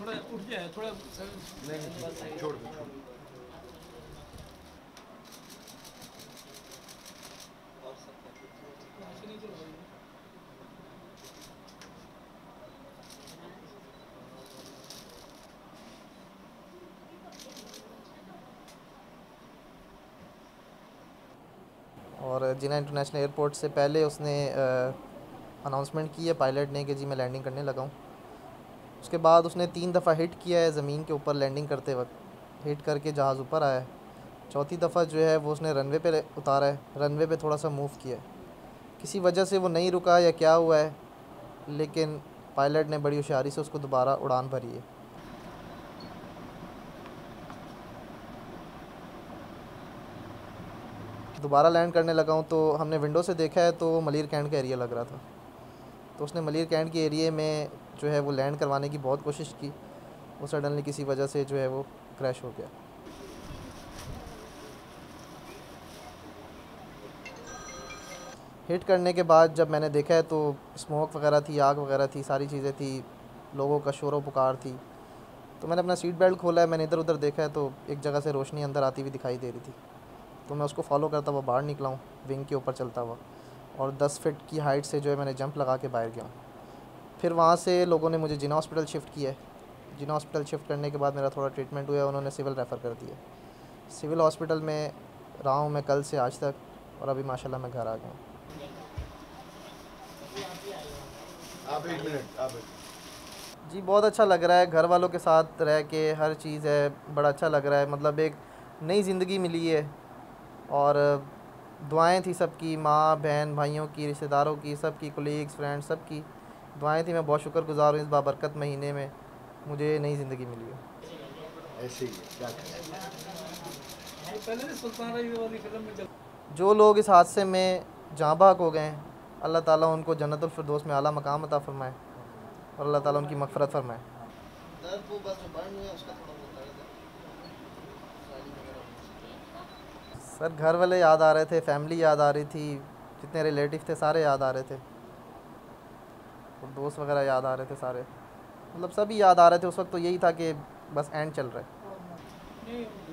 थोड़ा उठ जाए, थोड़ा नहीं छोड़ दो। और जिन्ना इंटरनेशनल एयरपोर्ट से पहले उसने अनाउंसमेंट की है पायलट ने कि जी मैं लैंडिंग करने लगा हूँ। उसके बाद उसने 3 दफ़ा हिट किया है ज़मीन के ऊपर लैंडिंग करते वक्त, हिट करके जहाज़ ऊपर आया है। 4थी दफ़ा जो है वो उसने रनवे पे उतारा है, रनवे पे थोड़ा सा मूव किया है। किसी वजह से वो नहीं रुका या क्या हुआ है, लेकिन पायलट ने बड़ी होशियारी से उसको दोबारा उड़ान भरी है। दोबारा लैंड करने लगा हूँ तो हमने विंडो से देखा है तो मलीर कैंट का एरिया लग रहा था, तो उसने मलीर कैंट के एरिए में जो है वो लैंड करवाने की बहुत कोशिश की। वो सडनली किसी वजह से जो है वो क्रैश हो गया। हिट करने के बाद जब मैंने देखा है तो स्मोक वगैरह थी, आग वगैरह थी, सारी चीज़ें थी, लोगों का शोर पुकार थी। तो मैंने अपना सीट बेल्ट खोला है, मैंने इधर उधर देखा है तो एक जगह से रोशनी अंदर आती हुई दिखाई दे रही थी, तो मैं उसको फॉलो करता हुआ बाहर निकला हूँ, विंग के ऊपर चलता हुआ, और 10 फीट की हाइट से जो है मैंने जंप लगा के बाहर गया हूँ। फिर वहाँ से लोगों ने मुझे जिन्ना हॉस्पिटल शिफ्ट किया है। जिन्ना हॉस्पिटल शिफ्ट करने के बाद मेरा थोड़ा ट्रीटमेंट हुआ, उन्होंने सिविल रेफ़र कर दिया। सिविल हॉस्पिटल में रहा हूँ मैं कल से आज तक, और अभी माशाल्लाह मैं घर आ गया हूँ। जी बहुत अच्छा लग रहा है, घर वालों के साथ रह के हर चीज़ है, बड़ा अच्छा लग रहा है। मतलब एक नई ज़िंदगी मिली है, और दुआएं थी सबकी, माँ बहन भाइयों की, रिश्तेदारों की, सबकी, कोलीग्स फ्रेंड्स सबकी दुआएं थी। मैं बहुत शुक्रगुजार हूँ, इस बाबरकत महीने में मुझे नई ज़िंदगी मिली है। ऐसे ही जो लोग इस हादसे में जाँ बहक हो गए, अल्लाह ताला उनको जन्नतुल फिरदौस में आला मकाम अता फ़रमाए, और अल्लाह ताला उनकी मग़फ़िरत फ़रमाए। सर घर वाले याद आ रहे थे, फैमिली याद आ रही थी, जितने रिलेटिव थे सारे याद आ रहे थे, और दोस्त वगैरह याद आ रहे थे सारे, मतलब सभी याद आ रहे थे। उस वक्त तो यही था कि बस एंड चल रहा है।